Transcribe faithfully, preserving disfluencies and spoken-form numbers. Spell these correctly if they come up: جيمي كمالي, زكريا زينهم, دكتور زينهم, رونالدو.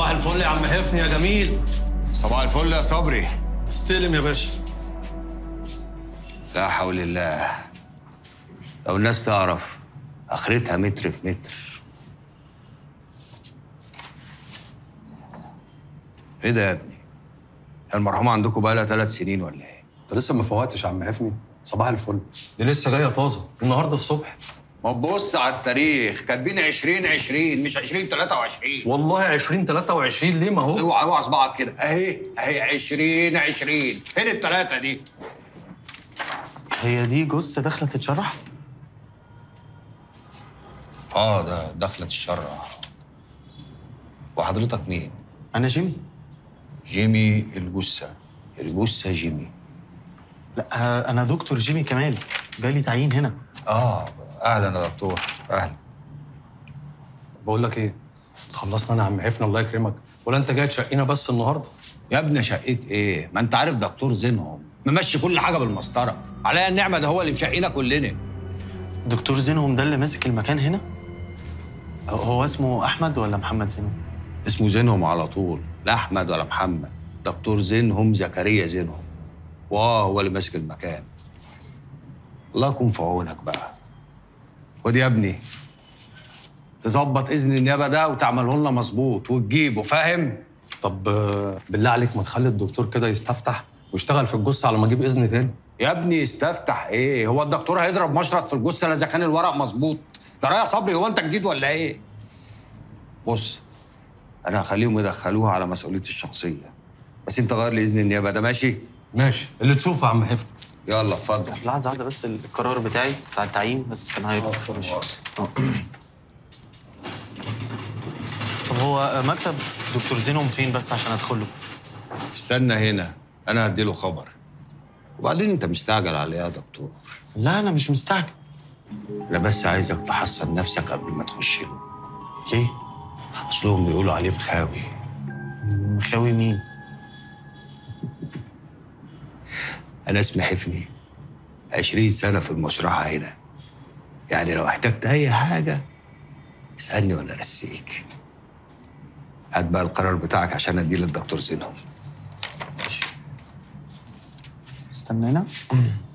صباح الفل يا عم حفني يا جميل. صباح الفل يا صبري. استلم يا باشا. لا حول الله، لو الناس تعرف اخرتها متر في متر. ايه ده يا ابني؟ المرحومه عندكم بقى لها ثلاث سنين ولا ايه؟ انت لسه ما فوقتش يا عم حفني. صباح الفل دي لسه جايه طازه النهارده الصبح. ما تبص على التاريخ، كاتبين عشرين عشرين مش عشرين تلاتة وعشرين. والله عشرين تلاتة وعشرين ليه؟ ما هو اوعى اوعى صباعك كده اهي اهي عشرين عشرين. فين الثلاثه دي؟ هي دي جثه داخله تتشرح؟ اه ده داخله تتشرح. وحضرتك مين؟ انا جيمي. جيمي الجثه، الجثه جيمي. لا انا دكتور جيمي كمالي، جالي تعيين هنا. اه اهلا يا دكتور. اهلا. بقول لك ايه، خلصنا انا يا عم حفني الله يكرمك، ولا انت جاي تشقينا بس النهارده؟ يا ابني شقيت ايه؟ ما انت عارف دكتور زينهم ممشي كل حاجه بالمسطره، عليا النعمه ده هو اللي مشقينا كلنا. دكتور زينهم ده اللي ماسك المكان هنا؟ هو اسمه احمد ولا محمد زينهم؟ اسمه زينهم على طول، لا احمد ولا محمد، دكتور زينهم زكريا زينهم. واه هو اللي ماسك المكان. الله يكون في عونك بقى. ودي يا ابني تظبط اذن النيابه ده وتعمله لنا مظبوط وتجيبه، فاهم؟ طب بالله عليك ما تخلي الدكتور كده يستفتح ويشتغل في الجثه على ما اجيب اذن تاني. يا ابني استفتح ايه؟ هو الدكتور هيضرب مشرط في الجثه الا اذا كان الورق مظبوط؟ ده رايح صبري، هو انت جديد ولا ايه؟ بص انا هخليهم يدخلوها على مسؤوليتي الشخصيه، بس انت غير لي اذن النيابه ده، ماشي؟ ماشي اللي تشوفه يا عم حفني. يلا اتفضل. لحظه واحده بس، القرار بتاعي بتاع التعيين بس كان هيبقى فرش. طب هو مكتب دكتور زينهم فين بس عشان ادخله؟ استنى هنا انا هديله خبر. وبعدين انت مستعجل على ايه يا دكتور؟ لا انا مش مستعجل، انا بس عايزك تحصن نفسك قبل ما تخش له. ليه؟ اصلهم بيقولوا عليه مخاوي. مخاوي مين؟ أنا اسمي حفني، عشرين سنة في المشرحة هنا، يعني لو احتجت أي حاجة اسألني وأنا أرسيك. هات بقى القرار بتاعك عشان أديه للدكتور زينهم. ماشي. استنينا.